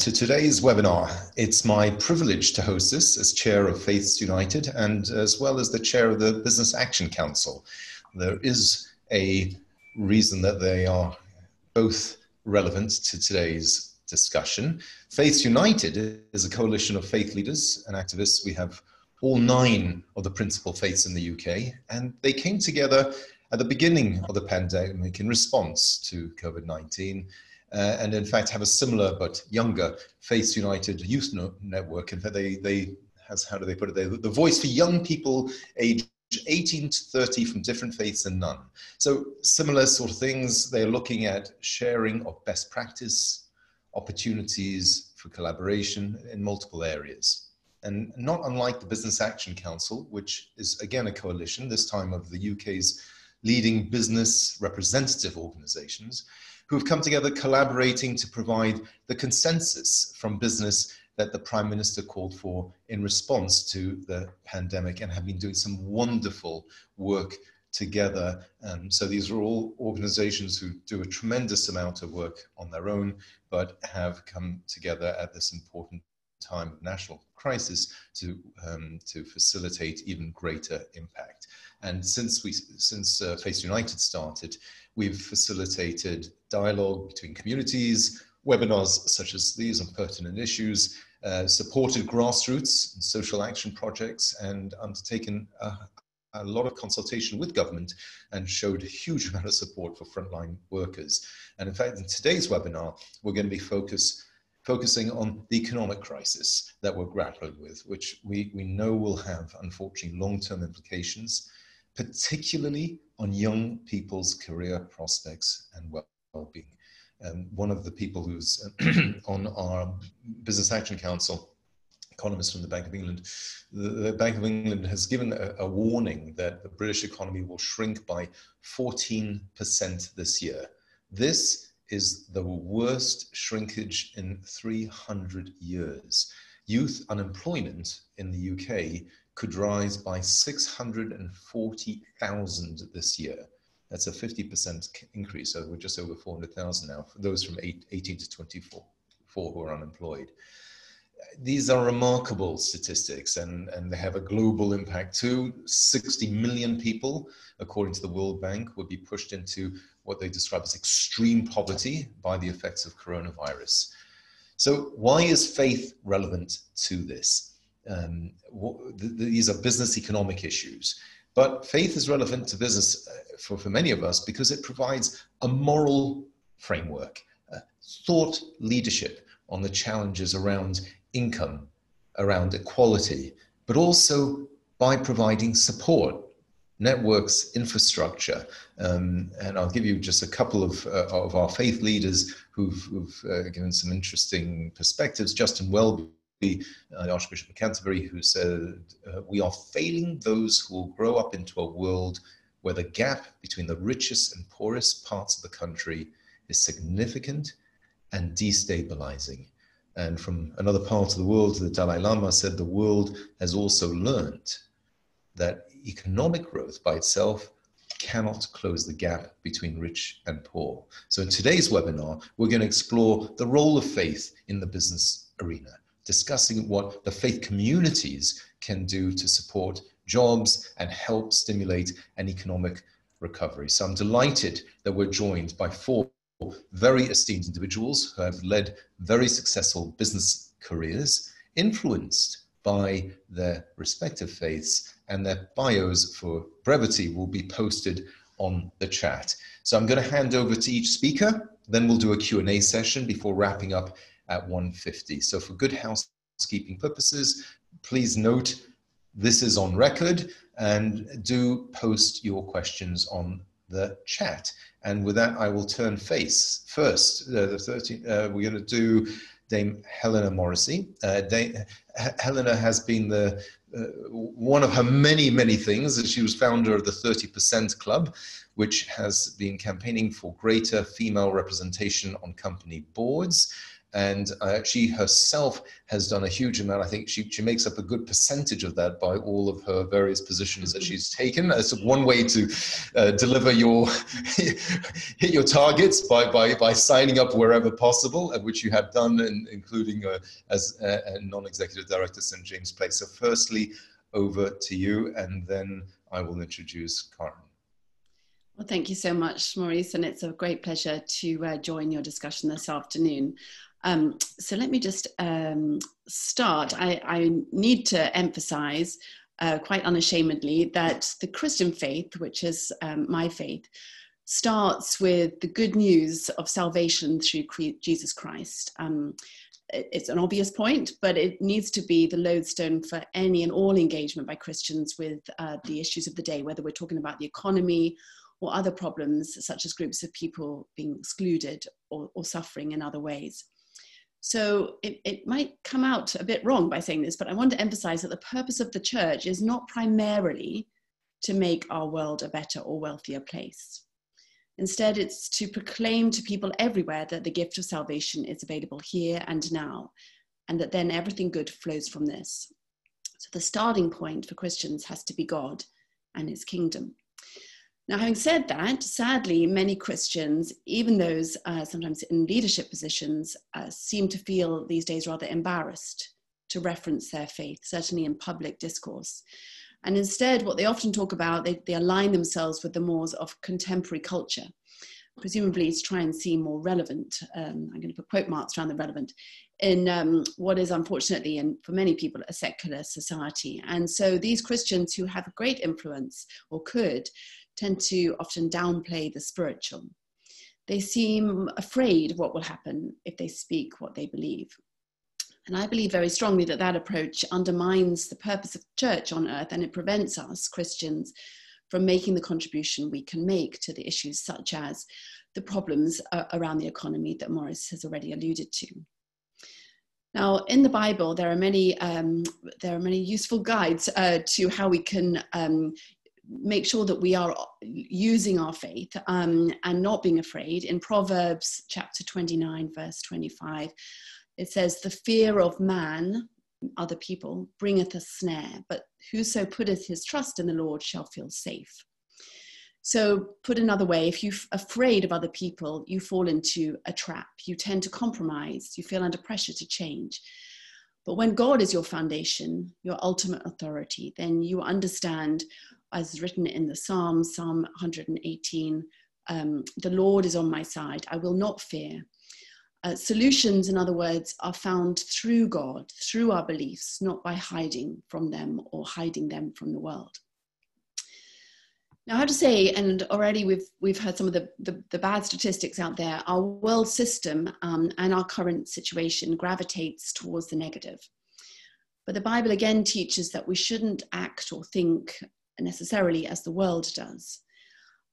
To today's webinar, it's my privilege to host this as Chair of Faiths United and as well as the Chair of the Business Action Council. There is a reason that they are both relevant to today's discussion. Faiths United is a coalition of faith leaders and activists. We have all 9 of the principal faiths in the UK, and they came together at the beginning of the pandemic in response to COVID-19. And in fact have a similar but younger Faiths United Youth Network. In fact, the voice for young people aged 18 to 30 from different faiths and none. So similar sort of things. They're looking at sharing of best practice, opportunities for collaboration in multiple areas. And not unlike the Business Action Council, which is again a coalition, this time of the UK's leading business representative organisations, who have come together collaborating to provide the consensus from business that the Prime Minister called for in response to the pandemic, and have been doing some wonderful work together. So these are all organizations who do a tremendous amount of work on their own, but have come together at this important time of national crisis to facilitate even greater impact. And since Faiths United started, we've facilitated dialogue between communities, webinars such as these on pertinent issues, supported grassroots and social action projects, and undertaken a lot of consultation with government, and showed a huge amount of support for frontline workers. And in fact, in today's webinar, we're going to be focusing on the economic crisis that we're grappling with, which we know will have, unfortunately, long-term implications, particularly on young people's career prospects and well-being. And one of the people who's on our Business Action Council, economist from the Bank of England, the Bank of England has given a warning that the British economy will shrink by 14% this year. This is the worst shrinkage in 300 years. Youth unemployment in the UK could rise by 640,000 this year. That's a 50% increase, so we're just over 400,000 now, for those from 18 to 24 who are unemployed. These are remarkable statistics, and they have a global impact too. 60 million people, according to the World Bank, would be pushed into what they describe as extreme poverty by the effects of coronavirus. So why is faith relevant to this? These are business economic issues, but faith is relevant to business for many of us because it provides a moral framework, thought leadership on the challenges around income, around equality, but also by providing support, networks, infrastructure. And I'll give you just a couple of our faith leaders who've given some interesting perspectives. Justin Welby, the Archbishop of Canterbury, who said, "We are failing those who will grow up into a world where the gap between the richest and poorest parts of the country is significant and destabilizing." And from another part of the world, the Dalai Lama said, "The world has also learned that economic growth by itself cannot close the gap between rich and poor." So in today's webinar, we're going to explore the role of faith in the business arena, discussing what the faith communities can do to support jobs and help stimulate an economic recovery. So I'm delighted that we're joined by 4 very esteemed individuals who have led very successful business careers, influenced by their respective faiths, and their bios for brevity will be posted on the chat. So I'm going to hand over to each speaker, then we'll do a Q&A session before wrapping up at 1:50. So for good housekeeping purposes, please note this is on record, and do post your questions on the chat. And with that, I will turn face first. We're going to do Dame Helena Morrissey. Helena has been the one of her many, many things. She was founder of the 30% Club, which has been campaigning for greater female representation on company boards. And she herself has done a huge amount. I think she makes up a good percentage of that by all of her various positions that she's taken. It's one way to deliver your hit your targets by signing up wherever possible, which you have done, and including as a non-executive director, St James Place. So firstly, over to you, and then I will introduce Karen. Well, thank you so much, Maurice, and it's a great pleasure to join your discussion this afternoon. So let me just start. I need to emphasize quite unashamedly that the Christian faith, which is my faith, starts with the good news of salvation through Jesus Christ. It's an obvious point, but it needs to be the lodestone for any and all engagement by Christians with the issues of the day, whether we're talking about the economy or other problems, such as groups of people being excluded or suffering in other ways. So it might come out a bit wrong by saying this, but I want to emphasize that the purpose of the church is not primarily to make our world a better or wealthier place. Instead, it's to proclaim to people everywhere that the gift of salvation is available here and now, and that then everything good flows from this. So the starting point for Christians has to be God and his kingdom. Now, having said that, sadly, many Christians, even those sometimes in leadership positions, seem to feel these days rather embarrassed to reference their faith, certainly in public discourse. And instead, what they often talk about, they align themselves with the mores of contemporary culture, presumably to try and seem more relevant. I'm going to put quote marks around the relevant, in what is unfortunately, and for many people, a secular society. And so these Christians who have a great influence, or could, tend to often downplay the spiritual. They seem afraid of what will happen if they speak what they believe. And I believe very strongly that that approach undermines the purpose of the church on earth, and it prevents us Christians from making the contribution we can make to the issues such as the problems around the economy that Maurice has already alluded to. Now, in the Bible, there are many useful guides to how we can make sure that we are using our faith and not being afraid. In Proverbs chapter 29, verse 25, it says, "The fear of man," other people, "bringeth a snare, but whoso putteth his trust in the Lord shall feel safe." So put another way, if you're afraid of other people, you fall into a trap. You tend to compromise. You feel under pressure to change. But when God is your foundation, your ultimate authority, then you understand, as written in the Psalms, Psalm 118, "The Lord is on my side. I will not fear." Solutions, in other words, are found through God, through our beliefs, not by hiding from them or hiding them from the world. Now, I have to say, and already we've heard some of the bad statistics out there, our world system and our current situation gravitates towards the negative. But the Bible again teaches that we shouldn't act or think necessarily as the world does.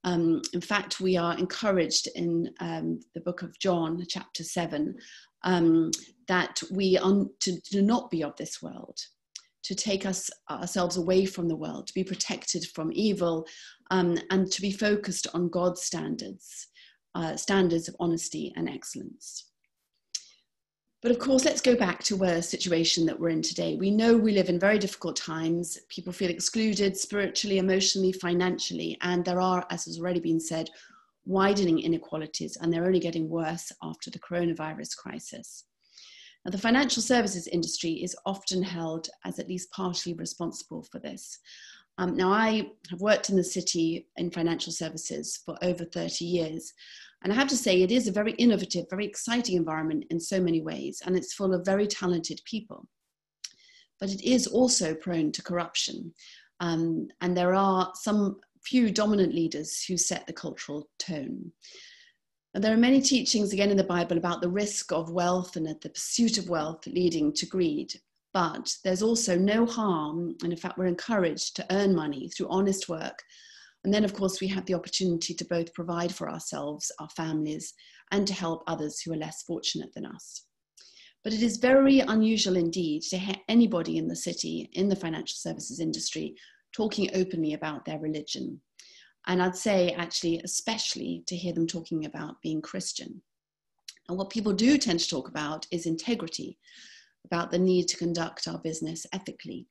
In fact, we are encouraged in the book of John, chapter 7, that we are to not be of this world, to take ourselves away from the world, to be protected from evil, and to be focused on God's standards, standards of honesty and excellence. But of course, let's go back to the situation that we're in today. We know we live in very difficult times. People feel excluded spiritually, emotionally, financially, and there are, as has already been said, widening inequalities, and they're only getting worse after the coronavirus crisis. Now, the financial services industry is often held as at least partially responsible for this. Now, I have worked in the city in financial services for over 30 years. And I have to say, it is a very innovative, very exciting environment in so many ways, and it's full of very talented people. But it is also prone to corruption. And there are some few dominant leaders who set the cultural tone. And there are many teachings, again, in the Bible about the risk of wealth and the pursuit of wealth leading to greed. But there's also no harm, and in fact, we're encouraged to earn money through honest work. And then, of course, we have the opportunity to both provide for ourselves, our families, and to help others who are less fortunate than us. But it is very unusual indeed to hear anybody in the city, in the financial services industry, talking openly about their religion. And I'd say, actually, especially to hear them talking about being Christian. And what people do tend to talk about is integrity, about the need to conduct our business ethically.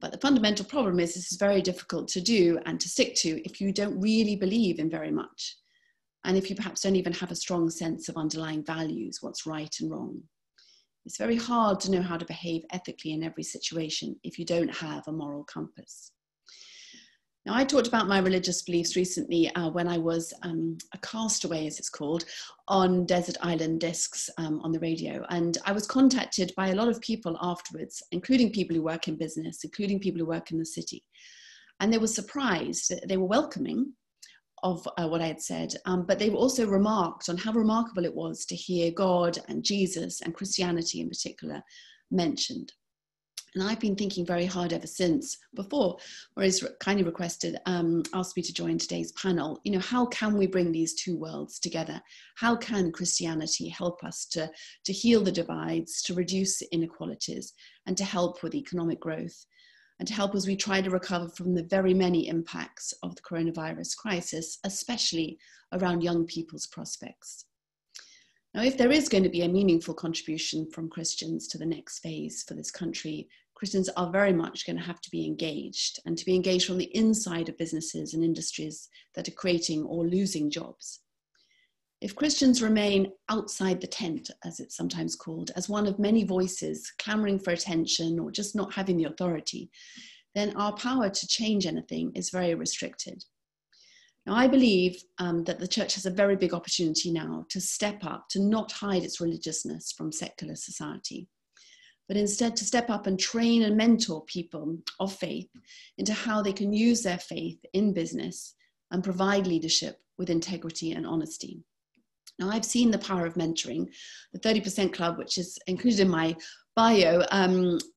But the fundamental problem is this is very difficult to do and to stick to if you don't really believe in very much. And if you perhaps don't even have a strong sense of underlying values, what's right and wrong. It's very hard to know how to behave ethically in every situation if you don't have a moral compass. Now, I talked about my religious beliefs recently when I was a castaway, as it's called, on Desert Island Discs on the radio. And I was contacted by a lot of people afterwards, including people who work in business, including people who work in the city. And they were surprised. They were welcoming of what I had said, but they also remarked on how remarkable it was to hear God and Jesus and Christianity in particular mentioned. And I've been thinking very hard ever since before, whereas kindly requested, asked me to join today's panel. You know, how can we bring these two worlds together? How can Christianity help us to heal the divides, to reduce inequalities, and to help with economic growth, and to help as we try to recover from the very many impacts of the coronavirus crisis, especially around young people's prospects? Now, if there is going to be a meaningful contribution from Christians to the next phase for this country, Christians are very much going to have to be engaged, and to be engaged from the inside of businesses and industries that are creating or losing jobs. If Christians remain outside the tent, as it's sometimes called, as one of many voices clamoring for attention or just not having the authority, then our power to change anything is very restricted. Now, I believe that the church has a very big opportunity now to step up, to not hide its religiousness from secular society, but instead to step up and train and mentor people of faith into how they can use their faith in business and provide leadership with integrity and honesty. Now, I've seen the power of mentoring. The 30% Club, which is included in my bio,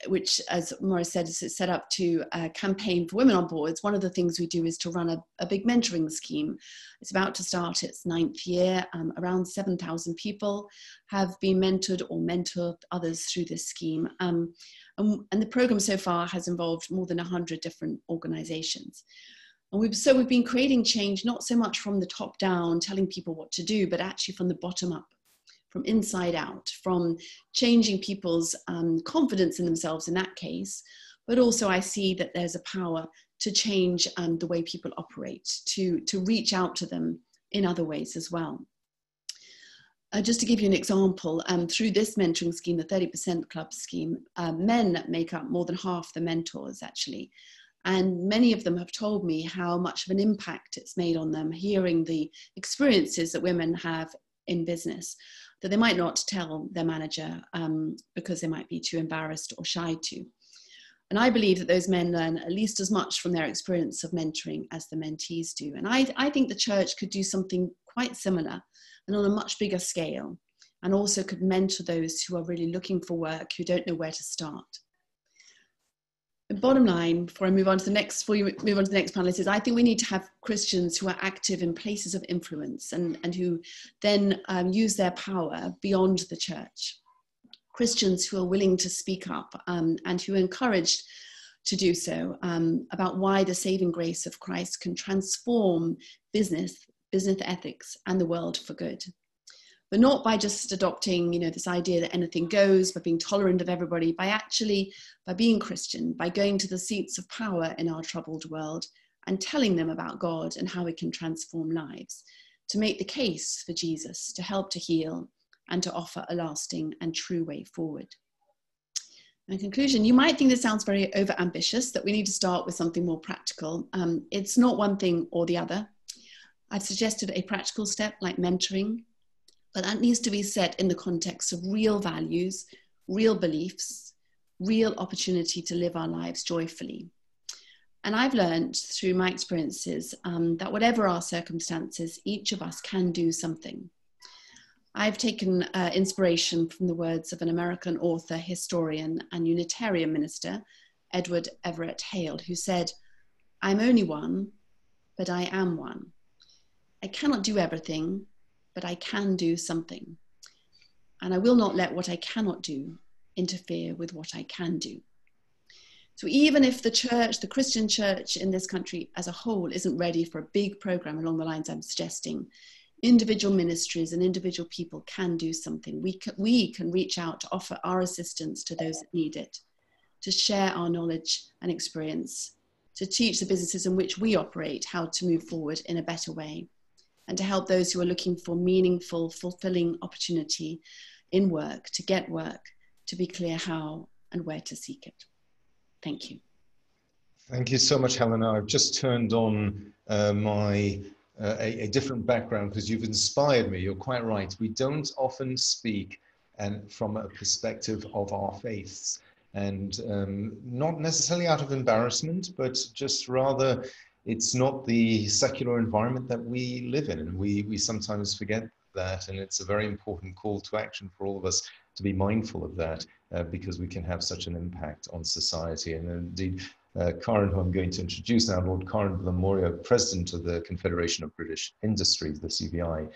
which, as Morris said, is set up to campaign for women on boards. One of the things we do is to run a big mentoring scheme. It's about to start its 9th year. Around 7,000 people have been mentored or mentor others through this scheme. And the program so far has involved more than 100 different organizations. And we've been creating change, not so much from the top down, telling people what to do, but actually from the bottom up, from inside out, from changing people's confidence in themselves in that case. But also I see that there's a power to change the way people operate, to reach out to them in other ways as well. Just to give you an example, through this mentoring scheme, the 30% Club scheme, men make up more than half the mentors actually. And many of them have told me how much of an impact it's made on them, hearing the experiences that women have in business, that they might not tell their manager because they might be too embarrassed or shy to. And I believe that those men learn at least as much from their experience of mentoring as the mentees do. And I think the church could do something quite similar and on a much bigger scale, and also could mentor those who are really looking for work, who don't know where to start. The bottom line, before you move on to the next panelist, is I think we need to have Christians who are active in places of influence and who then use their power beyond the church. Christians who are willing to speak up and who are encouraged to do so about why the saving grace of Christ can transform business ethics and the world for good. But not by just adopting, you know, this idea that anything goes, by being tolerant of everybody, by being Christian, by going to the seats of power in our troubled world and telling them about God and how it can transform lives, to make the case for Jesus, to help to heal and to offer a lasting and true way forward. In conclusion, you might think this sounds very overambitious, that we need to start with something more practical. It's not one thing or the other. I've suggested a practical step like mentoring, but that needs to be set in the context of real values, real beliefs, real opportunity to live our lives joyfully. And I've learned through my experiences that whatever our circumstances, each of us can do something. I've taken inspiration from the words of an American author, historian, and Unitarian minister, Edward Everett Hale, who said, "I'm only one, but I am one. I cannot do everything, but I can do something. And I will not let what I cannot do interfere with what I can do." So even if the church, the Christian church in this country as a whole, isn't ready for a big program along the lines I'm suggesting, individual ministries and individual people can do something. We can reach out to offer our assistance to those that need it, to share our knowledge and experience, to teach the businesses in which we operate how to move forward in a better way, and to help those who are looking for meaningful, fulfilling opportunity in work, to get work, to be clear how and where to seek it. Thank you. Thank you so much, Helena. I've just turned on a different background because you've inspired me. You're quite right. We don't often speak from a perspective of our faiths, and not necessarily out of embarrassment, but just rather it's not the secular environment that we live in, and we sometimes forget that, and it's a very important call to action for all of us to be mindful of that, because we can have such an impact on society. And indeed, Karan, who I'm going to introduce now, Lord Karan Bilimoria, President of the Confederation of British Industries, the CBI,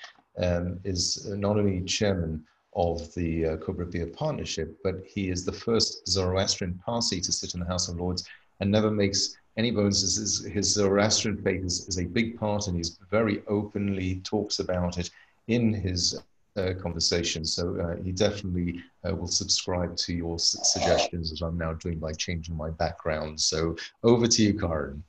is not only chairman of the Cobra Beer Partnership, but he is the first Zoroastrian Parsi to sit in the House of Lords and never makes any bonuses. His Zoroastrian faith is a big part, and he's very openly talks about it in his conversations. So he definitely will subscribe to your suggestions, as I'm now doing by changing my background. So over to you, Karan.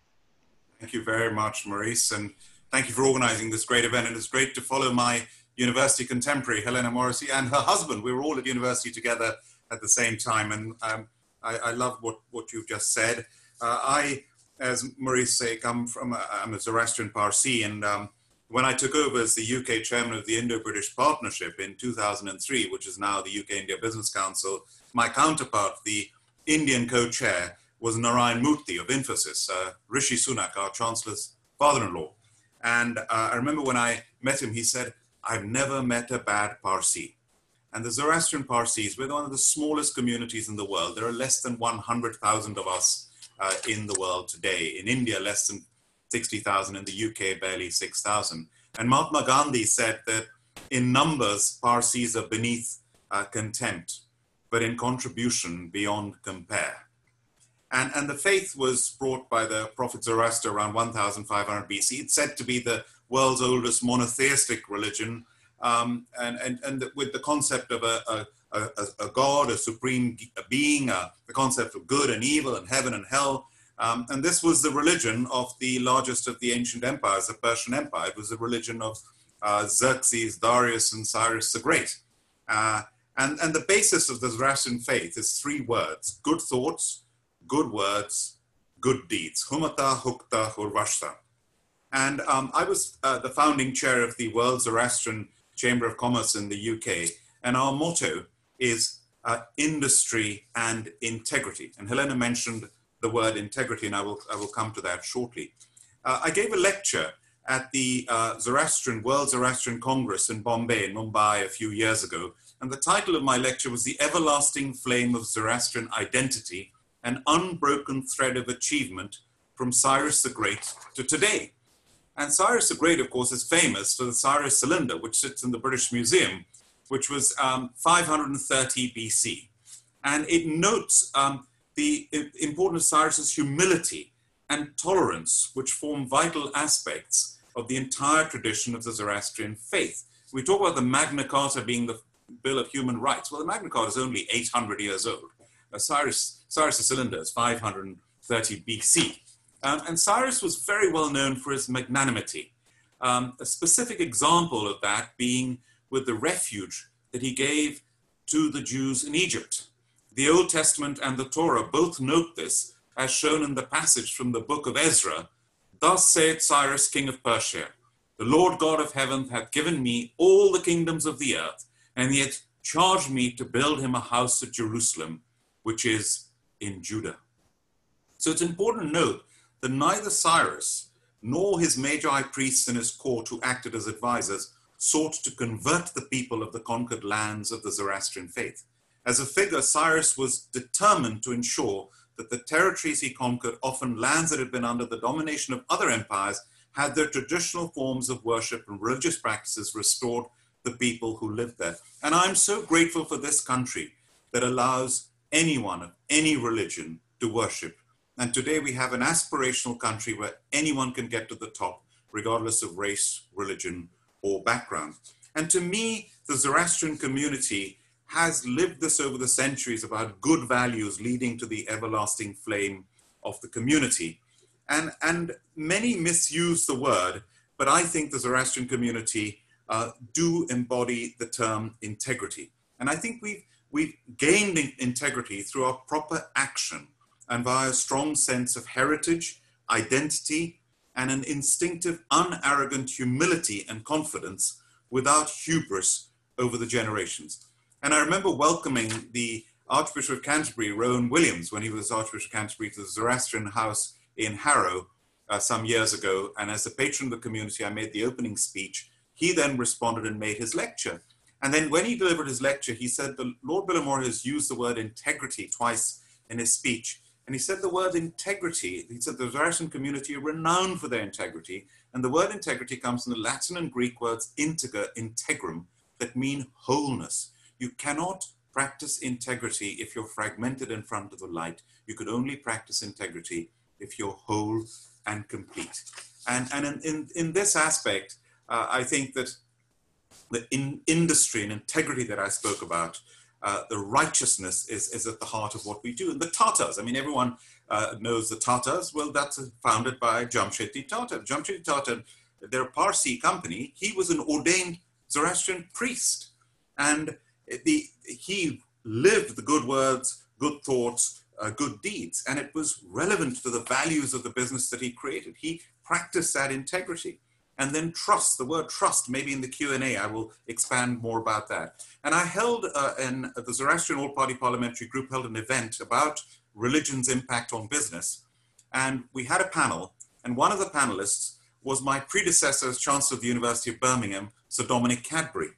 Thank you very much, Maurice, and thank you for organizing this great event. And it's great to follow my university contemporary, Helena Morrissey, and her husband. We were all at university together at the same time. And I love what you've just said. I, as Maurice say, I'm a Zoroastrian Parsi, and when I took over as the UK chairman of the Indo-British Partnership in 2003, which is now the UK-India Business Council, my counterpart, the Indian co-chair, was Narayan Muthi of Infosys, Rishi Sunak, our Chancellor's father-in-law. And I remember when I met him, he said, "I've never met a bad Parsi." And the Zoroastrian Parsis, we're one of the smallest communities in the world. There are less than 100,000 of us in the world today. In India, less than 60,000. In the UK, barely 6,000. And Mahatma Gandhi said that in numbers, Parsis are beneath contempt, but in contribution, beyond compare. And the faith was brought by the Prophet Zoroaster around 1500 BC. It's said to be the world's oldest monotheistic religion, and with the concept of a God, a supreme being, the concept of good and evil and heaven and hell. And this was the religion of the largest of the ancient empires, the Persian Empire. It was the religion of Xerxes, Darius, and Cyrus the Great. And the basis of the Zoroastrian faith is three words: good thoughts, good words, good deeds. Humata, Hukta, Hurvashta. And I was the founding chair of the World Zoroastrian Chamber of Commerce in the UK. And our motto is industry and integrity. And Helena mentioned the word integrity, and I will come to that shortly. I gave a lecture at the World Zoroastrian Congress in Bombay, in Mumbai, a few years ago. And the title of my lecture was "The Everlasting Flame of Zoroastrian Identity, an Unbroken Thread of Achievement from Cyrus the Great to Today." And Cyrus the Great, of course, is famous for the Cyrus Cylinder, which sits in the British Museum, which was 530 BC. And it notes the importance of Cyrus's humility and tolerance, which form vital aspects of the entire tradition of the Zoroastrian faith. We talk about the Magna Carta being the Bill of Human Rights. Well, the Magna Carta is only 800 years old. Cyrus the Cylinder is 530 BC. And Cyrus was very well known for his magnanimity. A specific example of that being with the refuge that he gave to the Jews in Egypt. The Old Testament and the Torah both note this, as shown in the passage from the book of Ezra. "Thus saith Cyrus, king of Persia, the Lord God of heaven hath given me all the kingdoms of the earth, and yet charged me to build him a house at Jerusalem, which is in Judah." So it's important to note that neither Cyrus nor his major high priests in his court, who acted as advisors, sought to convert the people of the conquered lands of the Zoroastrian faith. As a figure, Cyrus was determined to ensure that the territories he conquered, often lands that had been under the domination of other empires, had their traditional forms of worship and religious practices restored to the people who lived there. And I'm so grateful for this country that allows anyone of any religion to worship. And today we have an aspirational country where anyone can get to the top, regardless of race, religion, or background. And to me, the Zoroastrian community has lived this over the centuries about good values leading to the everlasting flame of the community. And many misuse the word, but I think the Zoroastrian community do embody the term integrity. And I think we've gained integrity through our proper action and via a strong sense of heritage, identity, and an instinctive, unarrogant humility and confidence without hubris over the generations. And I remember welcoming the Archbishop of Canterbury, Rowan Williams, when he was Archbishop of Canterbury, to the Zoroastrian House in Harrow some years ago. And as the patron of the community, I made the opening speech. He then responded and made his lecture. And then when he delivered his lecture, he said, the Lord Bilimoria has used the word integrity twice in his speech. And he said the word integrity, he said the Zoroastrian community are renowned for their integrity. And the word integrity comes from the Latin and Greek words integer, integrum, that mean wholeness. You cannot practice integrity if you're fragmented in front of the light. You could only practice integrity if you're whole and complete. And in this aspect, I think that the industry and integrity that I spoke about, the righteousness is at the heart of what we do. And the Tatas, I mean, everyone knows the Tatas. Well, that's founded by Jamshetty Tata. Jamshetty Tata, their Parsi company, he was an ordained Zoroastrian priest. And he lived the good words, good thoughts, good deeds. And it was relevant to the values of the business that he created. He practiced that integrity. And then trust, the word trust, maybe in the Q&A, I will expand more about that. And I held, the Zoroastrian All Party Parliamentary Group held an event about religion's impact on business. And we had a panel, and one of the panelists was my predecessor as Chancellor of the University of Birmingham, Sir Dominic Cadbury.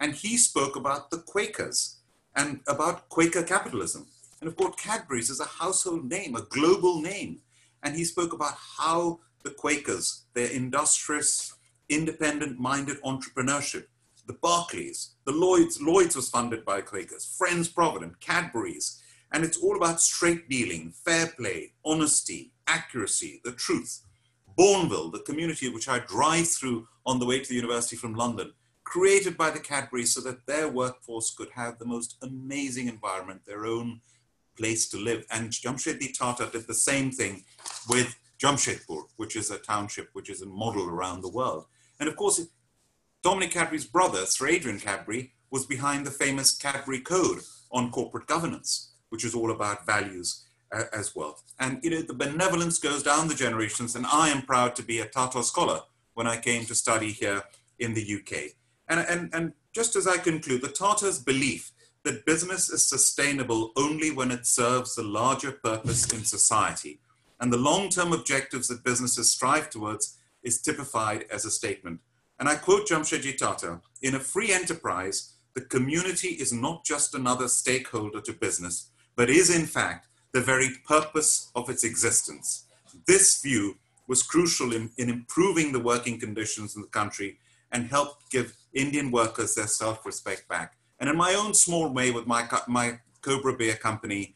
And he spoke about the Quakers and about Quaker capitalism. And of course, Cadbury's is a household name, a global name. And he spoke about how the Quakers, their industrious, independent-minded entrepreneurship, the Barclays, the Lloyd's was funded by Quakers, Friends Provident, Cadbury's, and it's all about straight dealing, fair play, honesty, accuracy, the truth. Bourneville, the community which I drive through on the way to the university from London, created by the Cadbury's so that their workforce could have the most amazing environment, their own place to live. And Jamshetty Tata did the same thing with Jamshedpur, which is a township, which is a model around the world. And of course, Dominic Cadbury's brother, Sir Adrian Cadbury, was behind the famous Cadbury Code on corporate governance, which is all about values as well. And you know, the benevolence goes down the generations, and I am proud to be a Tata scholar when I came to study here in the UK. And just as I conclude, the Tata's belief that business is sustainable only when it serves the larger purpose in society, and the long-term objectives that businesses strive towards is typified as a statement. And I quote Jamshetty Tata, in a free enterprise, the community is not just another stakeholder to business, but is in fact the very purpose of its existence. This view was crucial in improving the working conditions in the country and helped give Indian workers their self-respect back. And in my own small way with my Cobra Beer company,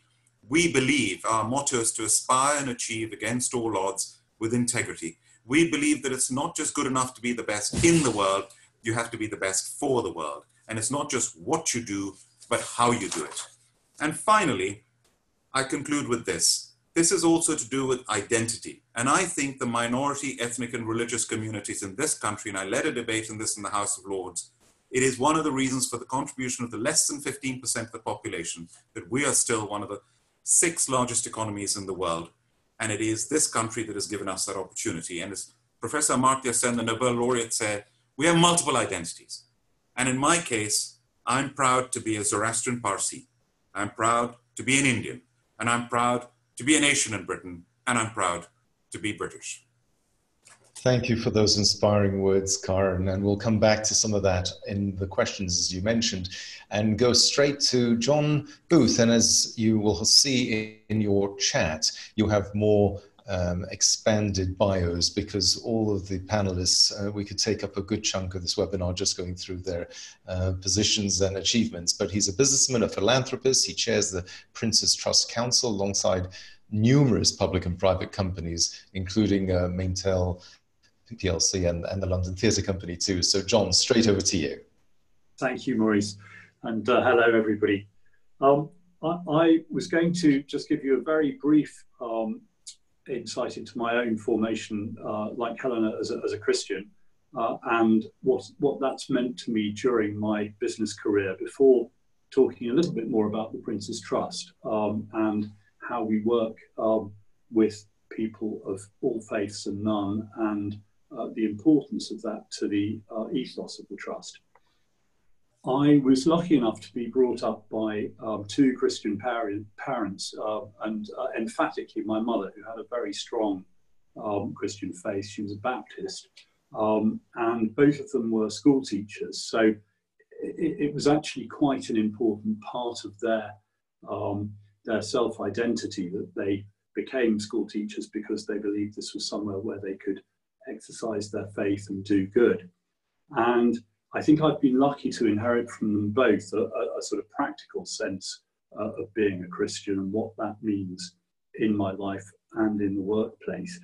we believe our motto is to aspire and achieve against all odds with integrity. We believe that it's not just good enough to be the best in the world, you have to be the best for the world. And it's not just what you do, but how you do it. And finally, I conclude with this. This is also to do with identity. And I think the minority ethnic and religious communities in this country, and I led a debate on this in the House of Lords, it is one of the reasons for the contribution of the less than 15% of the population that we are still one of the 6 largest economies in the world. And it is this country that has given us that opportunity. And as Professor Amartya Sen, the Nobel laureate, said, we have multiple identities. And in my case, I'm proud to be a Zoroastrian Parsi. I'm proud to be an Indian. And I'm proud to be a nation in Britain. And I'm proud to be British. Thank you for those inspiring words, Karan, and we'll come back to some of that in the questions, as you mentioned, and go straight to John Booth. And as you will see in your chat, you have more expanded bios because all of the panelists, we could take up a good chunk of this webinar just going through their positions and achievements. But he's a businessman, a philanthropist. He chairs the Prince's Trust Council alongside numerous public and private companies, including Maintel, plc and the London Theatre Company too. So John, straight over to you. Thank you, Maurice, and hello everybody. I was going to just give you a very brief insight into my own formation, like Helena, as a Christian, and what that's meant to me during my business career, before talking a little bit more about the Prince's Trust and how we work with people of all faiths and none, and the importance of that to the ethos of the Trust. I was lucky enough to be brought up by two Christian parents and emphatically my mother, who had a very strong Christian faith. She was a Baptist, and both of them were school teachers. So it was actually quite an important part of their self-identity that they became school teachers, because they believed this was somewhere where they could exercise their faith and do good. And I think I've been lucky to inherit from them both a sort of practical sense of being a Christian and what that means in my life and in the workplace.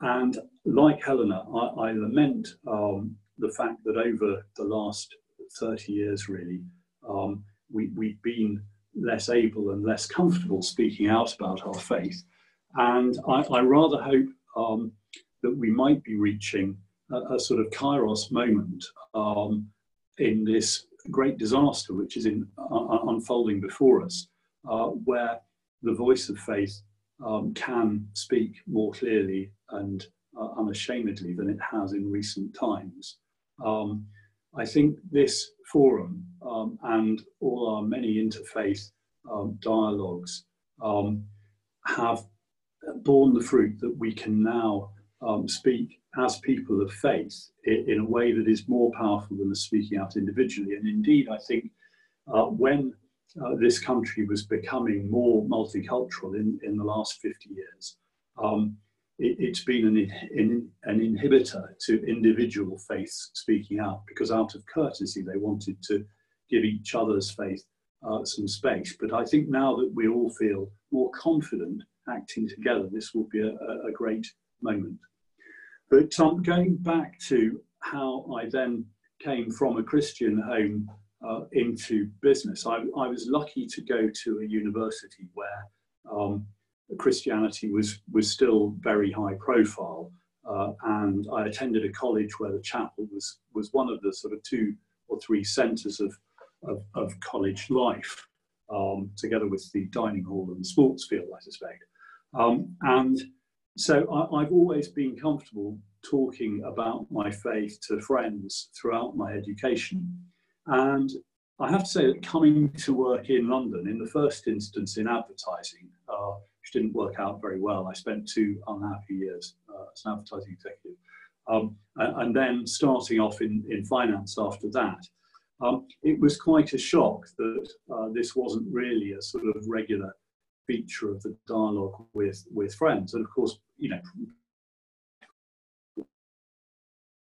And like Helena, I lament the fact that over the last 30 years, really, we've been less able and less comfortable speaking out about our faith. And I rather hope that we might be reaching a sort of Kairos moment in this great disaster which is unfolding before us, where the voice of faith can speak more clearly and unashamedly than it has in recent times. I think this forum and all our many interfaith dialogues have borne the fruit that we can now speak as people of faith in a way that is more powerful than speaking out individually. And indeed, I think when this country was becoming more multicultural in the last 50 years, it's been an inhibitor to individual faiths speaking out, because out of courtesy, they wanted to give each other's faith some space. But I think now that we all feel more confident acting together, this will be a great moment. But going back to how I then came from a Christian home into business, I was lucky to go to a university where Christianity was still very high profile, and I attended a college where the chapel was one of the sort of two or three centres of college life, together with the dining hall and the sports field, I suspect. And so I've always been comfortable talking about my faith to friends throughout my education. And I have to say that coming to work in London, in the first instance in advertising, which didn't work out very well. I spent 2 unhappy years as an advertising executive. And then starting off in finance after that, it was quite a shock that this wasn't really a sort of regular feature of the dialogue with friends. And of course, you know,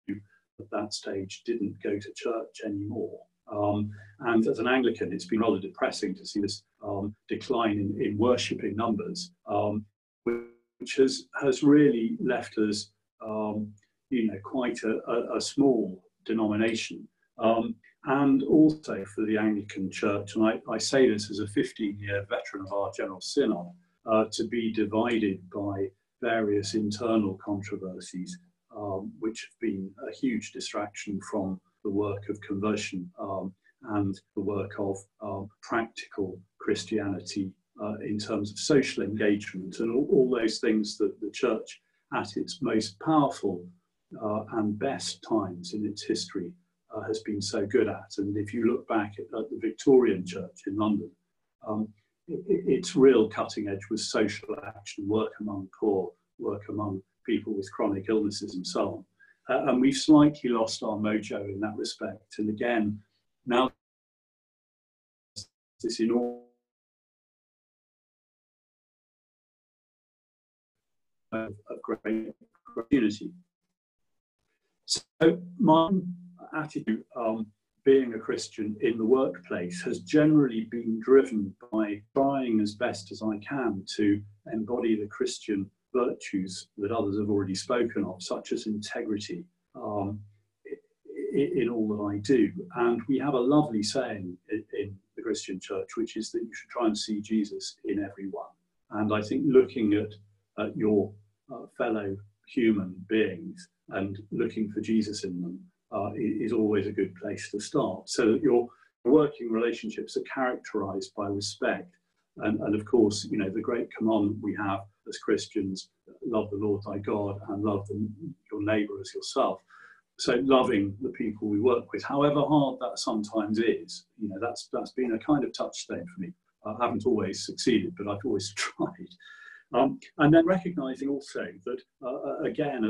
at that stage didn't go to church anymore. And as an Anglican, it's been rather depressing to see this decline in worshipping numbers, which has really left us, you know, quite a small denomination. And also for the Anglican Church, and I say this as a 15-year veteran of our General Synod, to be divided by various internal controversies, which have been a huge distraction from the work of conversion and the work of practical Christianity in terms of social engagement and all those things that the Church at its most powerful and best times in its history has been so good at. And if you look back at the Victorian Church in London, its real cutting edge was social action, work among poor, work among people with chronic illnesses and so on. And we've slightly lost our mojo in that respect. And again, now this enormous great opportunity. So my attitude, being a Christian in the workplace, has generally been driven by trying as best as I can to embody the Christian virtues that others have already spoken of, such as integrity in all that I do. And we have a lovely saying in the Christian church, which is that you should try and see Jesus in everyone. And I think looking at your fellow human beings and looking for Jesus in them is always a good place to start, so that your working relationships are characterized by respect. And of course, you know, the great commandment we have as Christians, love the Lord thy God and love your neighbour as yourself. So loving the people we work with, however hard that sometimes is, you know, that's been a kind of touchstone for me. I haven't always succeeded, but I've always tried. And then recognising also that, again,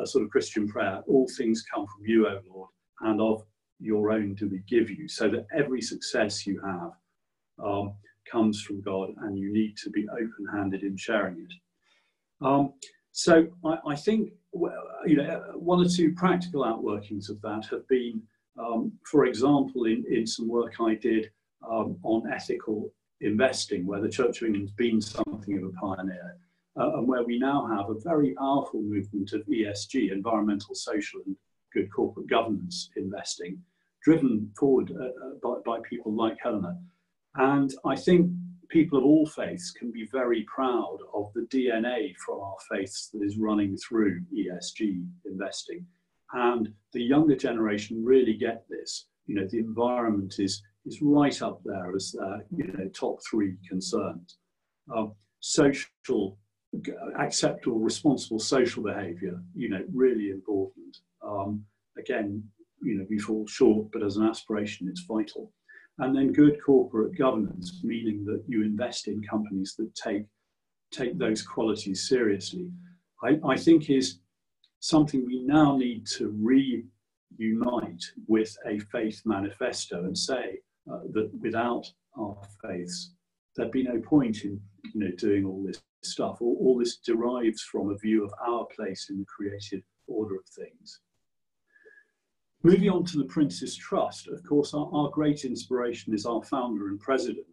a sort of Christian prayer, all things come from you, O Lord, and of your own do we give you, so that every success you have comes from God, and you need to be open-handed in sharing it. So I think, you know, one or two practical outworkings of that have been, for example, in some work I did on ethical investing, where the Church of England's been something of a pioneer, and where we now have a very powerful movement of ESG, environmental, social and good corporate governance investing, driven forward by people like Helena. And I think people of all faiths can be very proud of the DNA from our faiths that is running through ESG investing. And the younger generation really get this. You know, the environment is right up there as their, you know, top three concerns. Social, acceptable, responsible social behaviour, you know, really important. Again, you know, we fall short, but as an aspiration, it's vital. And then good corporate governance, meaning that you invest in companies that take those qualities seriously, I think is something we now need to reunite with a faith manifesto and say that without our faiths, there'd be no point in, you know, doing all this stuff. All this derives from a view of our place in the created order of things. Moving on to the Prince's Trust, of course, our great inspiration is our founder and president,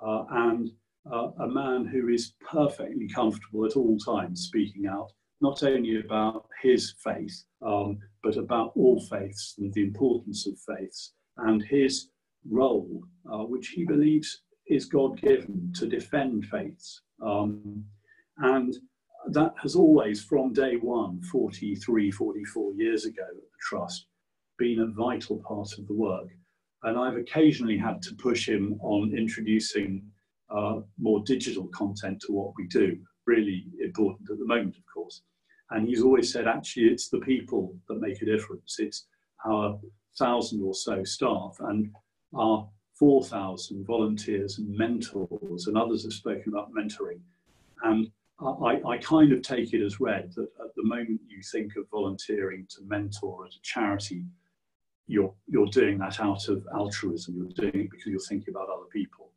and a man who is perfectly comfortable at all times speaking out, not only about his faith, but about all faiths and the importance of faiths, and his role, which he believes is God-given, to defend faiths. And that has always, from day one, 43, 44 years ago at the Trust, been a vital part of the work. And I've occasionally had to push him on introducing more digital content to what we do, really important at the moment, of course. And he's always said, actually, it's the people that make a difference. It's our 1,000 or so staff and our 4,000 volunteers and mentors, and others have spoken about mentoring. And I kind of take it as read that at the moment you think of volunteering to mentor at a charity, you're doing that out of altruism. You're doing it because you're thinking about other people.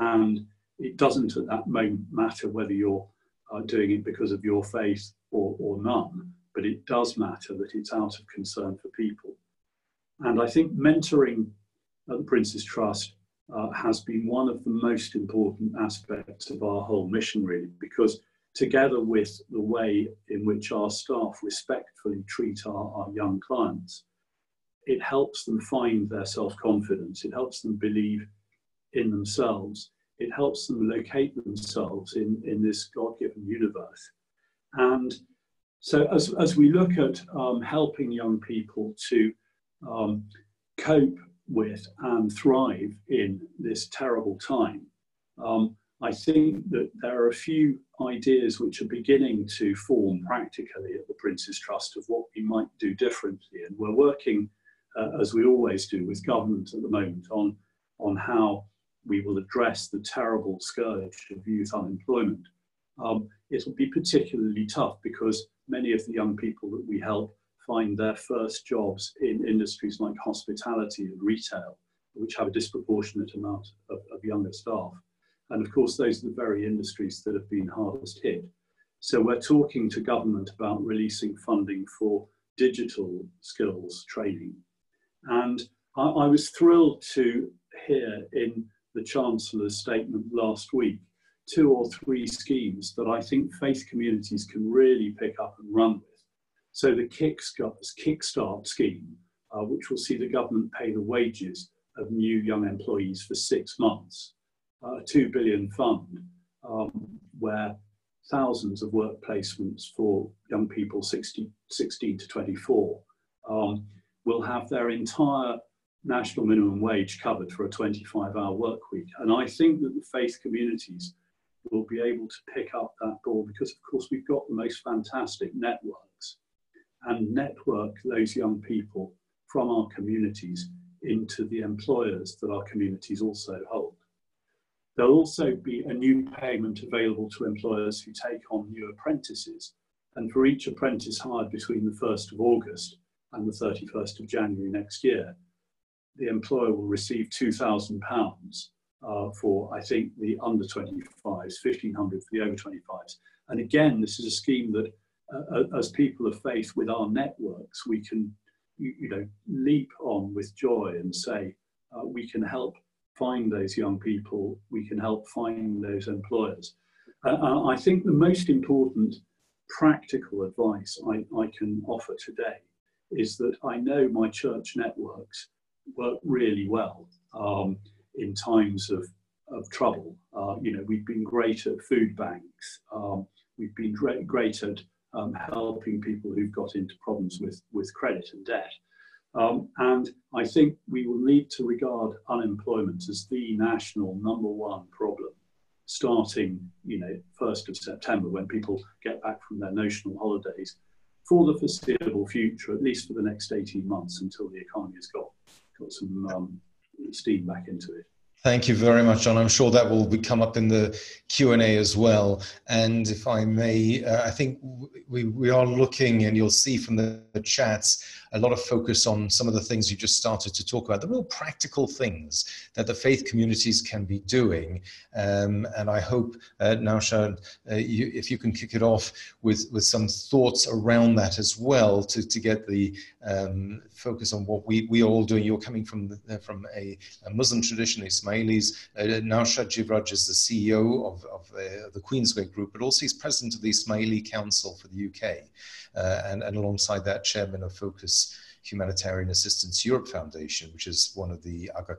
And it doesn't at that moment matter whether you're doing it because of your faith or none, but it does matter that it's out of concern for people. And I think mentoring at the Prince's Trust has been one of the most important aspects of our whole mission, really, because together with the way in which our staff respectfully treat our young clients, it helps them find their self-confidence, it helps them believe in themselves, it helps them locate themselves in this God-given universe. And so as we look at helping young people to cope with and thrive in this terrible time, I think that there are a few ideas which are beginning to form practically at the Prince's Trust of what we might do differently. And we're working, as we always do, with government at the moment on how we will address the terrible scourge of youth unemployment. It'll be particularly tough because many of the young people that we help find their first jobs in industries like hospitality and retail, which have a disproportionate amount of younger staff. And of course, those are the very industries that have been hardest hit. So we're talking to government about releasing funding for digital skills training. And I was thrilled to hear in the Chancellor's statement last week two or three schemes that I think faith communities can really pick up and run with. So the Kickstart scheme, which will see the government pay the wages of new young employees for 6 months, a $2 billion fund where thousands of work placements for young people 16 to 24 will have their entire national minimum wage covered for a 25-hour work week. And I think that the faith communities will be able to pick up that ball because, of course, we've got the most fantastic networks, and network those young people from our communities into the employers that our communities also hold. There'll also be a new payment available to employers who take on new apprentices, and for each apprentice hired between the 1st of August and the 31st of January next year, the employer will receive £2,000 for, I think, the under 25s, £1,500 for the over 25s. And again, this is a scheme that, as people of faith with our networks, we can leap on with joy and say, we can help find those young people, we can help find those employers. I think the most important practical advice I can offer today is that I know my church networks work really well in times of trouble. We've been great at food banks, we've been great at helping people who've got into problems with credit and debt. And I think we will need to regard unemployment as the national #1 problem, starting 1st of September, when people get back from their notional holidays, for the foreseeable future, at least for the next 18 months, until the economy has got some steam back into it. Thank you very much, John. I'm sure that will come up in the Q&A as well. And if I may, I think we are looking, and you'll see from the chats, a lot of focus on some of the things you just started to talk about, the real practical things that the faith communities can be doing. And I hope, Naushad, if you can kick it off with some thoughts around that as well, to get the focus on what we are all doing. You're coming from a Muslim tradition, Ismail. Naushad Jivraj is the CEO of the Queensway Group, but also he's president of the Ismaili Council for the UK, and alongside that, chairman of Focus Humanitarian Assistance Europe Foundation, which is one of the Aga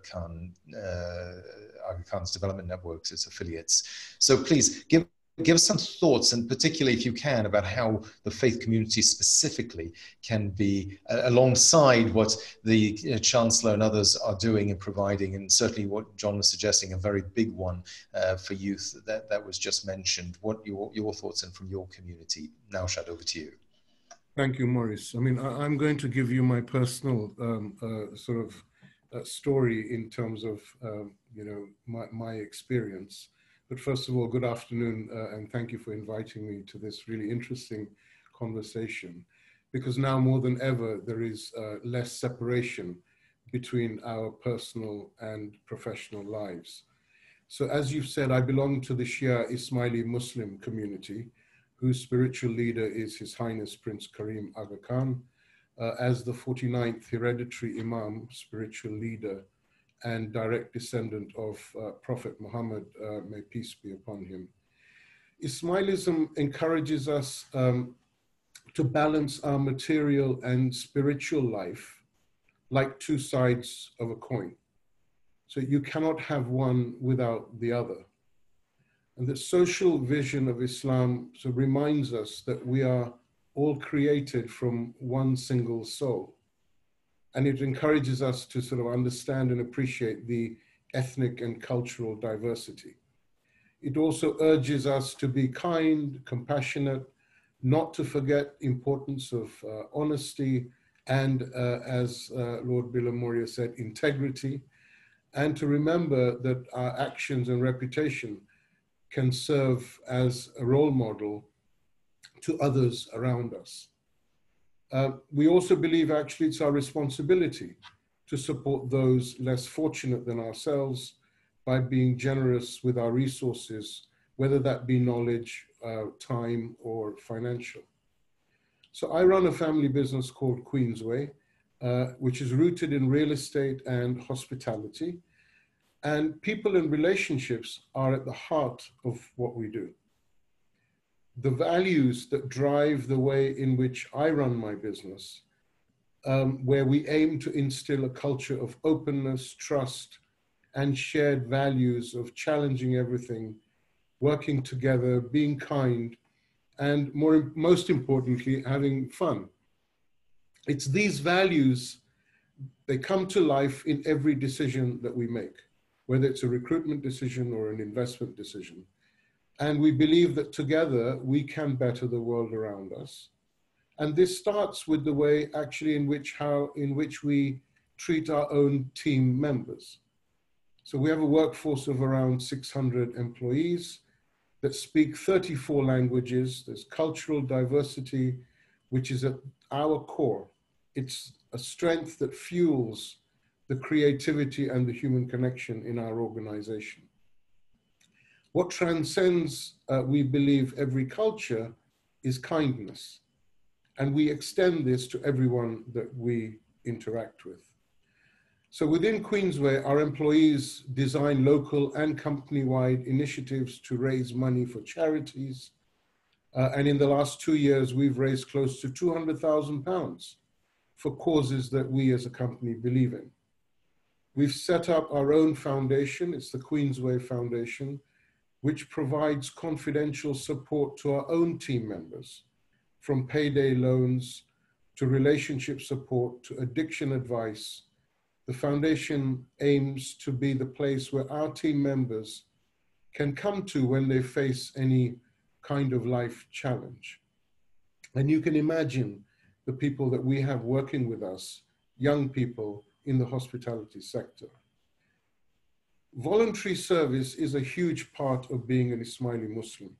Khan's Development Network's its affiliates. So please give us some thoughts, and particularly if you can, about how the faith community specifically can be alongside what the Chancellor and others are doing and providing, and certainly what John was suggesting, a very big one for youth that was just mentioned. What your thoughts and from your community? Naushad, over to you. Thank you, Maurice. I mean, I'm going to give you my personal story in terms of my experience. But first of all, good afternoon, and thank you for inviting me to this really interesting conversation, because now more than ever, there is less separation between our personal and professional lives. So as you've said, I belong to the Shia Ismaili Muslim community, whose spiritual leader is His Highness Prince Karim Aga Khan, as the 49th hereditary Imam, spiritual leader, and direct descendant of Prophet Muhammad, may peace be upon him. Ismailism encourages us to balance our material and spiritual life like two sides of a coin. So you cannot have one without the other. And the social vision of Islam reminds us that we are all created from one single soul. And it encourages us to understand and appreciate the ethnic and cultural diversity. It also urges us to be kind, compassionate, not to forget the importance of honesty and, as Lord Bilimoria said, integrity, and to remember that our actions and reputation can serve as a role model to others around us. We also believe, actually, it's our responsibility to support those less fortunate than ourselves by being generous with our resources, whether that be knowledge, time, or financial. So I run a family business called Queensway, which is rooted in real estate and hospitality. And people and relationships are at the heart of what we do. The values that drive the way in which I run my business, where we aim to instill a culture of openness, trust, and shared values of challenging everything, working together, being kind, and most importantly, having fun. It's these values, they come to life in every decision that we make, whether it's a recruitment decision or an investment decision. And we believe that together we can better the world around us. And this starts with the way actually in which we treat our own team members. So we have a workforce of around 600 employees that speak 34 languages. There's cultural diversity, which is at our core. It's a strength that fuels the creativity and the human connection in our organization. What transcends, we believe, every culture is kindness. And we extend this to everyone that we interact with. So within Queensway, our employees design local and company-wide initiatives to raise money for charities. And in the last 2 years, we've raised close to £200,000 for causes that we as a company believe in. We've set up our own foundation, it's the Queensway Foundation, which provides confidential support to our own team members, from payday loans to relationship support to addiction advice. The foundation aims to be the place where our team members can come to when they face any kind of life challenge. And you can imagine the people that we have working with us, young people in the hospitality sector. Voluntary service is a huge part of being an Ismaili Muslim,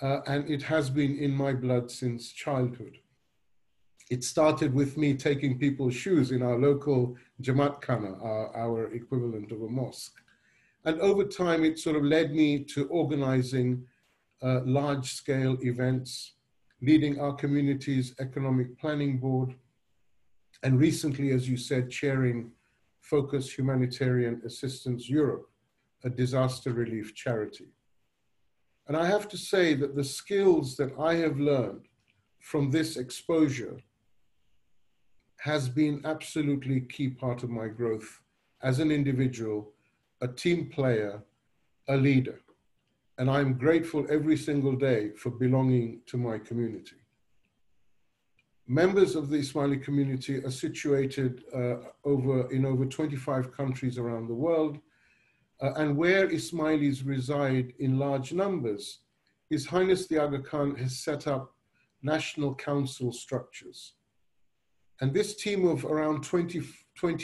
and it has been in my blood since childhood. It started with me taking people's shoes in our local Jamaatkhana, our equivalent of a mosque. And over time, it sort of led me to organizing large-scale events, leading our community's economic planning board, and recently, as you said, chairing Focus Humanitarian Assistance Europe, a disaster relief charity. And I have to say that the skills that I have learned from this exposure has been absolutely key part of my growth as an individual, a team player, a leader. And I'm grateful every single day for belonging to my community. Members of the Ismaili community are situated in over 25 countries around the world, and where Ismailis reside in large numbers, His Highness the Aga Khan has set up national council structures. And this team of around 20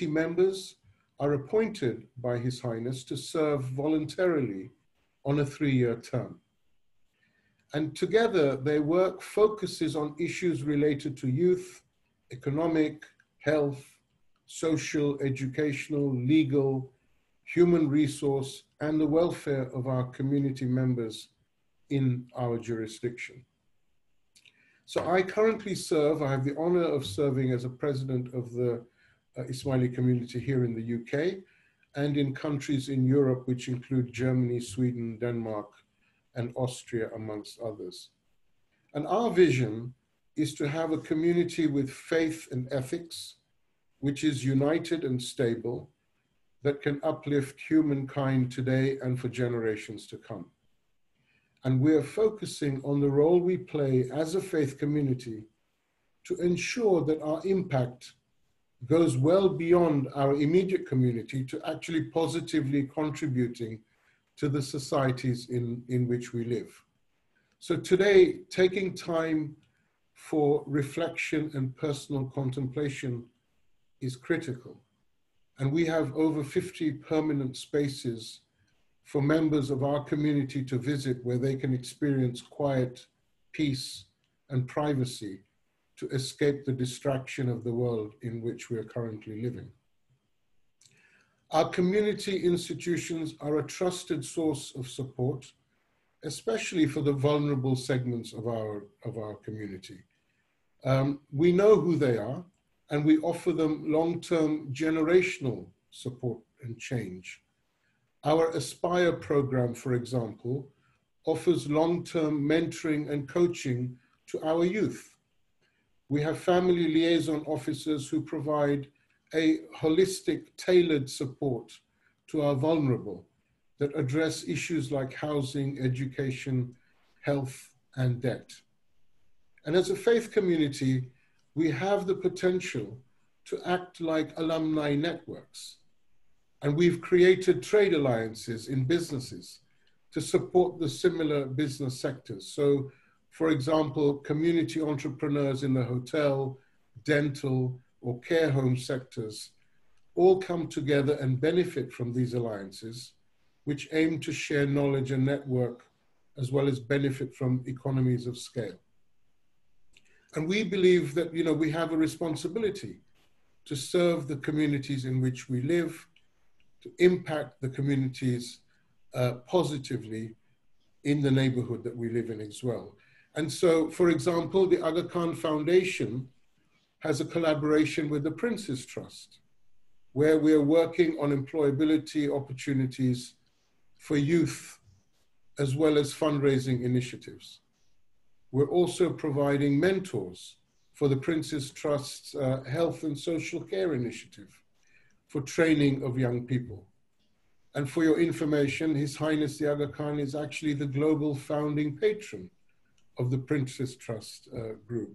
members are appointed by His Highness to serve voluntarily on a 3-year term. And together, their work focuses on issues related to youth, economic, health, social, educational, legal, human resource, and the welfare of our community members in our jurisdiction. So I currently serve, I have the honor of serving as a president of the Ismaili community here in the UK and in countries in Europe, which include Germany, Sweden, Denmark, and Austria, amongst others. And our vision is to have a community with faith and ethics, which is united and stable, that can uplift humankind today and for generations to come. And we're focusing on the role we play as a faith community to ensure that our impact goes well beyond our immediate community to actually positively contributing to the societies in which we live. So today, taking time for reflection and personal contemplation is critical. And we have over 50 permanent spaces for members of our community to visit where they can experience quiet, peace, and privacy to escape the distraction of the world in which we are currently living. Our community institutions are a trusted source of support, especially for the vulnerable segments of our community. We know who they are, and we offer them long-term generational support and change. Our Aspire program, for example, offers long-term mentoring and coaching to our youth. We have family liaison officers who provide a holistic, tailored support to our vulnerable that address issues like housing, education, health, and debt. And as a faith community, we have the potential to act like alumni networks. And we've created trade alliances in businesses to support the similar business sectors. So, for example, community entrepreneurs in the hotel, dental, or care home sectors all come together and benefit from these alliances, which aim to share knowledge and network, as well as benefit from economies of scale. And we believe that, you know, we have a responsibility to serve the communities in which we live, to impact the communities positively in the neighborhood that we live in as well. And so, for example, the Aga Khan Foundation has a collaboration with the Prince's Trust, where we are working on employability opportunities for youth, as well as fundraising initiatives. We're also providing mentors for the Prince's Trust's health and social care initiative for training of young people. And for your information, His Highness the Aga Khan is actually the global founding patron of the Prince's Trust group.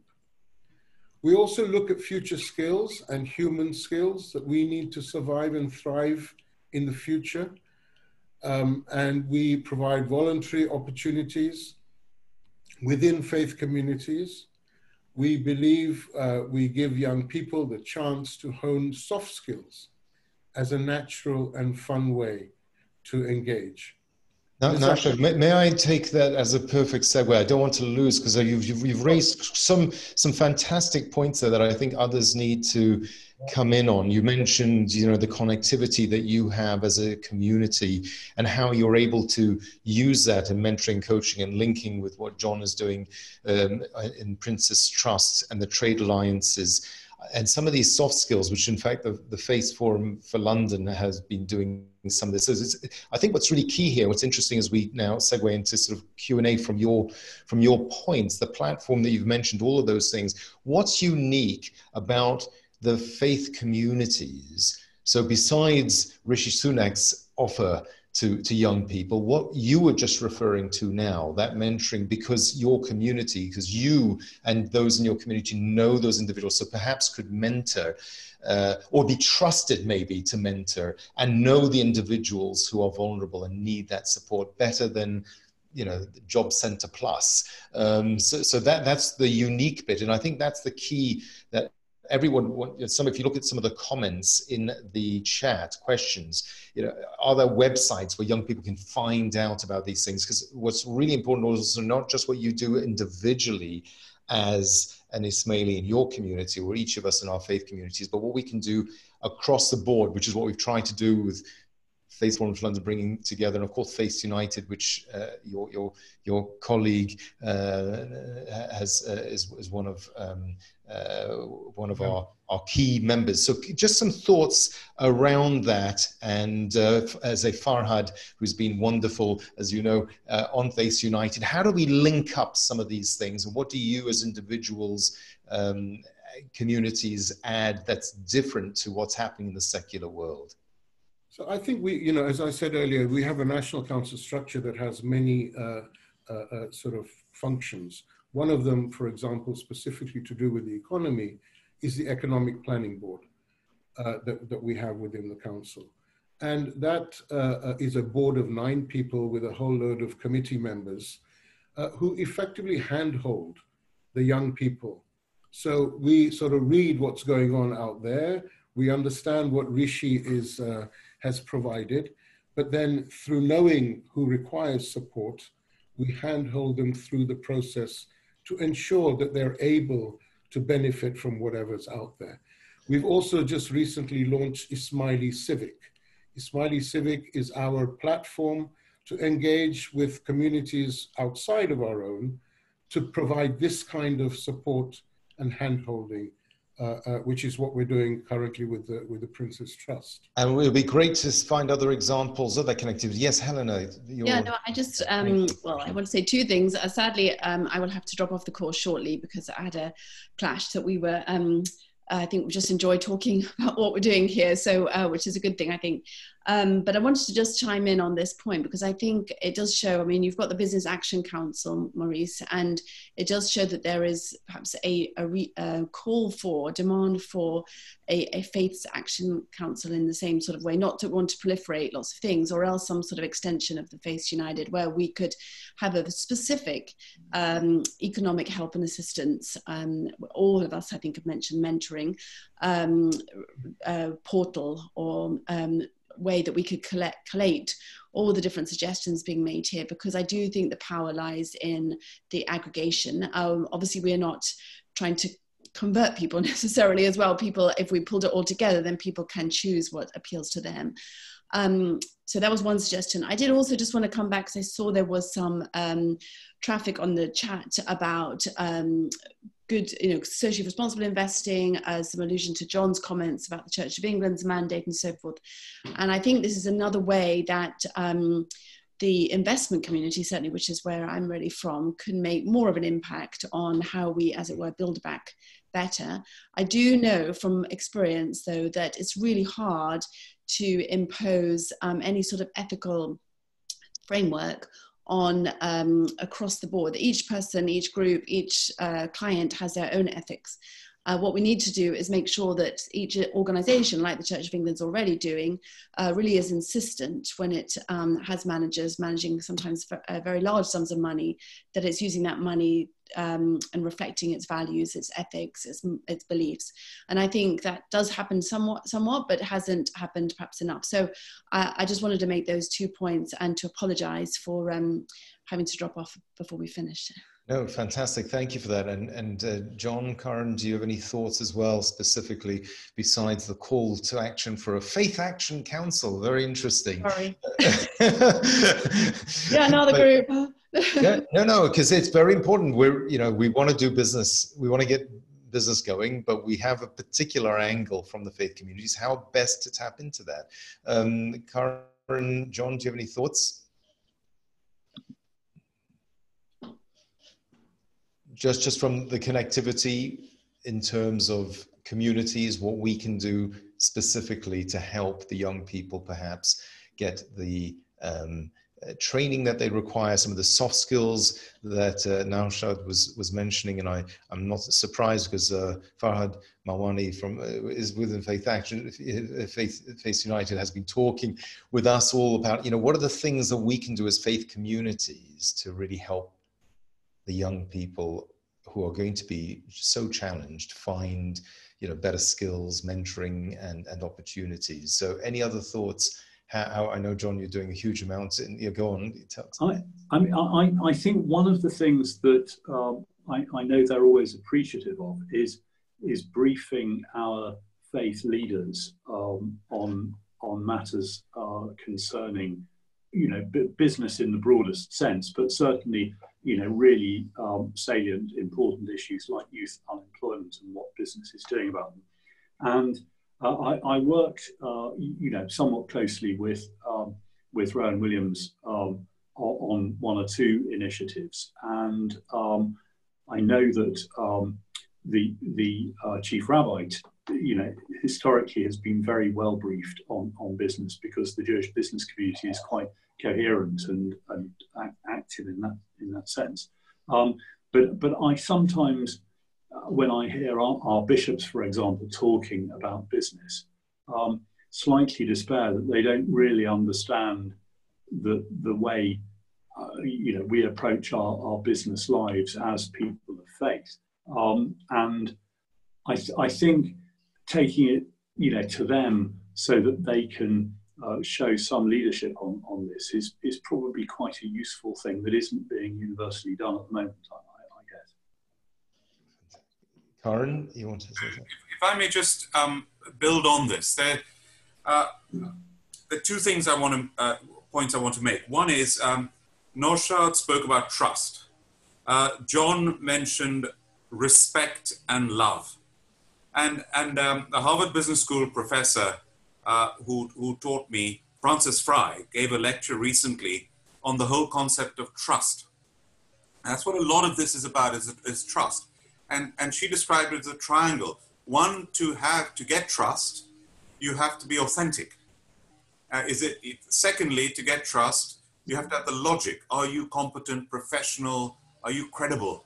We also look at future skills and human skills that we need to survive and thrive in the future. And we provide voluntary opportunities within faith communities. We believe we give young people the chance to hone soft skills as a natural and fun way to engage. Now, Naushad, may I take that as a perfect segue? I don't want to lose, because you've raised some fantastic points there that I think others need to come in on. You mentioned, you know, the connectivity that you have as a community and how you're able to use that in mentoring, coaching, and linking with what John is doing in Prince's Trust and the trade alliances. And some of these soft skills, which in fact the Faiths Forum for London has been doing some of this. So I think what's really key here, what's interesting as we now segue into sort of Q&A from your points, the platform that you've mentioned, all of those things. What's unique about the faith communities? So besides Rishi Sunak's offer to young people, what you were just referring to now, that mentoring, because your community, because you and those in your community know those individuals, so perhaps could mentor or be trusted maybe to mentor and know the individuals who are vulnerable and need that support better than, you know, Job Centre Plus. So that's the unique bit. And I think that's the key that everyone, if you look at some of the comments in the chat, questions, you know, are there websites where young people can find out about these things? Because what's really important also, not just what you do individually as an Ismaili in your community, or each of us in our faith communities, but what we can do across the board, which is what we've tried to do with Faiths Forum for London, bringing together, and of course Faiths United, which your colleague is one of our key members. So just some thoughts around that, and as a Farhad, who's been wonderful, as you know, on Faiths United, how do we link up some of these things, and what do you as individuals, communities add that's different to what's happening in the secular world? So I think we, you know, as I said earlier, we have a national council structure that has many sort of functions. One of them, for example, specifically to do with the economy, is the Economic Planning Board that we have within the council. And that is a board of 9 people with a whole load of committee members who effectively handhold the young people. So we sort of read what's going on out there. We understand what Rishi has provided, but then through knowing who requires support, we handhold them through the process to ensure that they're able to benefit from whatever's out there. We've also just recently launched Ismaili Civic. Ismaili Civic is our platform to engage with communities outside of our own to provide this kind of support and handholding which is what we're doing currently with the Prince's Trust. And it would be great to find other examples of that connectivity. Yes, Helena. Yeah, no, I just, well, I want to say two things. Sadly, I will have to drop off the call shortly because I had a clash that we were, I think we just enjoy talking about what we're doing here, so which is a good thing, I think. But I wanted to just chime in on this point because I think it does show, I mean, you've got the Business Action Council, Maurice, and it does show that there is perhaps a call for, demand for a Faiths Action Council in the same sort of way, not to want to proliferate lots of things, or else some sort of extension of the Faiths United, where we could have a specific economic help and assistance. All of us, I think, have mentioned mentoring, portal, or way that we could collate all the different suggestions being made here, because I do think the power lies in the aggregation. Obviously, we are not trying to convert people necessarily as well. People, if we pulled it all together, then people can choose what appeals to them. So that was one suggestion. I did also just want to come back because I saw there was some traffic on the chat about good, you know, socially responsible investing, some allusion to John's comments about the Church of England's mandate and so forth. And I think this is another way that the investment community, certainly, which is where I'm really from, can make more of an impact on how we, as it were, build back better. I do know from experience, though, that it's really hard to impose any sort of ethical framework on across the board. Each person, each group, each client has their own ethics. What we need to do is make sure that each organisation, like the Church of England's already doing, really is insistent when it has managers managing sometimes for, very large sums of money, that it's using that money and reflecting its values, its ethics, its beliefs. And I think that does happen somewhat, but hasn't happened perhaps enough. So I just wanted to make those two points and to apologise for having to drop off before we finish. No, fantastic. Thank you for that. And John, Karan, do you have any thoughts as well, specifically besides the call to action for a Faith Action Council? Very interesting. Sorry. Yeah, another group. Yeah, no, because it's very important. We want to do business. We want to get business going, but we have a particular angle from the faith communities. How best to tap into that? Karan, John, do you have any thoughts? Just from the connectivity in terms of communities, what we can do specifically to help the young people perhaps get the training that they require, some of the soft skills that Naushad was mentioning. And I'm not surprised because Farhad Mawani is within Faith Action, Faith United, has been talking with us all about, what are the things that we can do as faith communities to really help the young people who are going to be so challenged find, better skills, mentoring and opportunities. So any other thoughts? How I know, John, you're doing a huge amount and you go on. I think one of the things that I know they're always appreciative of is briefing our faith leaders on matters concerning, business in the broadest sense, but certainly, really salient, important issues like youth unemployment and what business is doing about them. And I worked, somewhat closely with Rowan Williams on one or two initiatives. And I know that the chief rabbi, historically has been very well briefed on business, because the Jewish business community is quite coherent and active in that sense. But I sometimes, when I hear our bishops, for example, talking about business, slightly despair that they don't really understand the way we approach our business lives as people of faith. And I think taking it, to them so that they can show some leadership on this is probably quite a useful thing that isn't being universally done at the moment, I guess. Karan, you want to say something? If I may just build on this, there are two things points I want to make. One is Naushad spoke about trust. John mentioned respect and love. And a Harvard Business School professor who taught me, Francis Fry, gave a lecture recently on the whole concept of trust. And that's what a lot of this is about, is trust. And she described it as a triangle. One, to get trust, you have to be authentic. Secondly, to get trust, you have to have the logic. Are you competent, professional? Are you credible?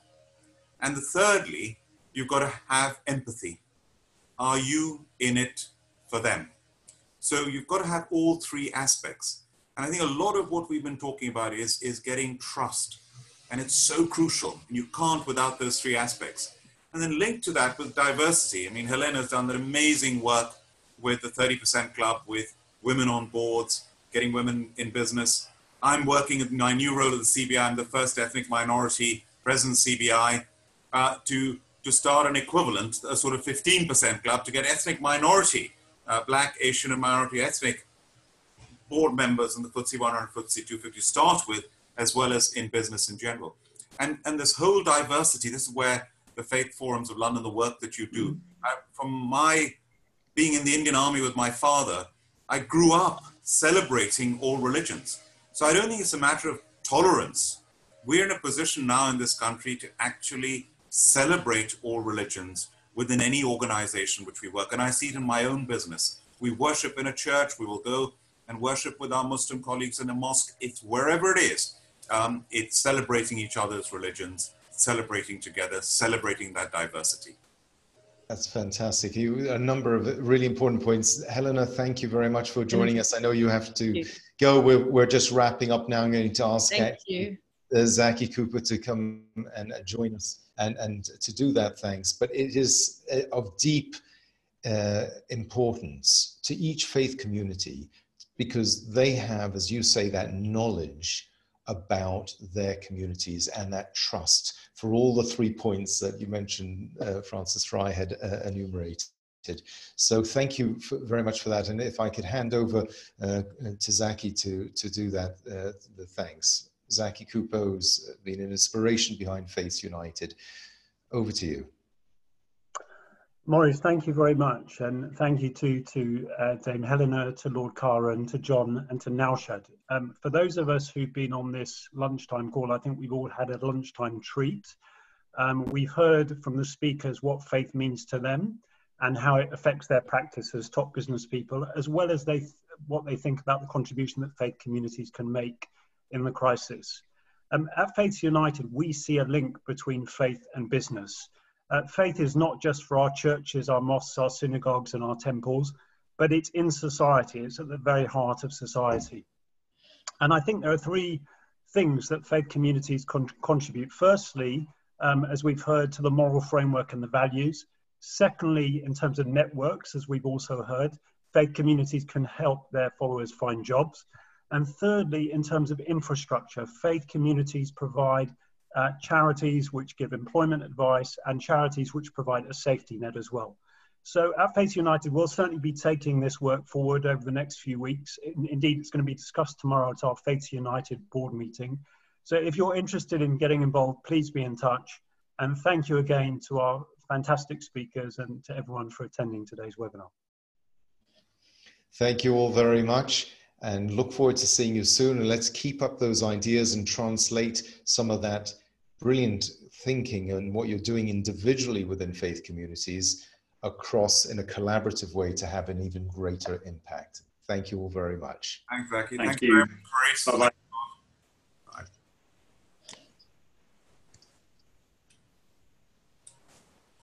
And thirdly, you've got to have empathy. Are you in it for them? So you've got to have all three aspects. And I think a lot of what we've been talking about is getting trust. And it's so crucial. And you can't without those three aspects. And then linked to that with diversity. I mean, Helena's done an amazing work with the 30% Club, with women on boards, getting women in business. I'm working in my new role at the CBI. I'm the first ethnic minority president of CBI to start an equivalent, a sort of 15% club to get ethnic minority, black, Asian and minority ethnic board members in the FTSE 100, FTSE 250 start with, as well as in business in general. And this whole diversity, this is where the Faith Forums of London, the work that you do. From my being in the Indian Army with my father, I grew up celebrating all religions. So I don't think it's a matter of tolerance. We're in a position now in this country to actually celebrate all religions within any organization which we work. And I see it in my own business. We worship in a church. We will go and worship with our Muslim colleagues in a mosque. It's wherever it is. It's celebrating each other's religions, celebrating together, celebrating that diversity. That's fantastic. A number of really important points. Helena, thank you very much for joining us. I know you have to go. We're just wrapping up now. I'm going to ask Zaki Cooper to come and join us. And to do that, thanks. But it is of deep importance to each faith community because they have, as you say, that knowledge about their communities and that trust for all the three points that you mentioned, Francis Fry had enumerated. So thank you very much for that. And if I could hand over to Zaki to do that, the thanks. Zaki Cooper has been an inspiration behind Faiths United. Over to you. Maurice, thank you very much. And thank you to Dame Helena, to Lord Karan, to John and to Naushad. For those of us who've been on this lunchtime call, I think we've all had a lunchtime treat. We've heard from the speakers what faith means to them and how it affects their practice as top business people, as well as what they think about the contribution that faith communities can make in the crisis. At Faiths United, we see a link between faith and business. Faith is not just for our churches, our mosques, our synagogues and our temples, but it's in society. It's at the very heart of society. And I think there are three things that faith communities contribute. Firstly, as we've heard, to the moral framework and the values. Secondly, in terms of networks, as we've also heard, faith communities can help their followers find jobs. And thirdly, in terms of infrastructure, faith communities provide charities which give employment advice and charities which provide a safety net as well. So at Faiths United, we'll certainly be taking this work forward over the next few weeks. Indeed, it's going to be discussed tomorrow at our Faiths United board meeting. So if you're interested in getting involved, please be in touch. And thank you again to our fantastic speakers and to everyone for attending today's webinar. Thank you all very much. And look forward to seeing you soon. And let's keep up those ideas and translate some of that brilliant thinking and what you're doing individually within faith communities across in a collaborative way to have an even greater impact. Thank you all very much. Thanks, Zaki. Thank you. Thank you.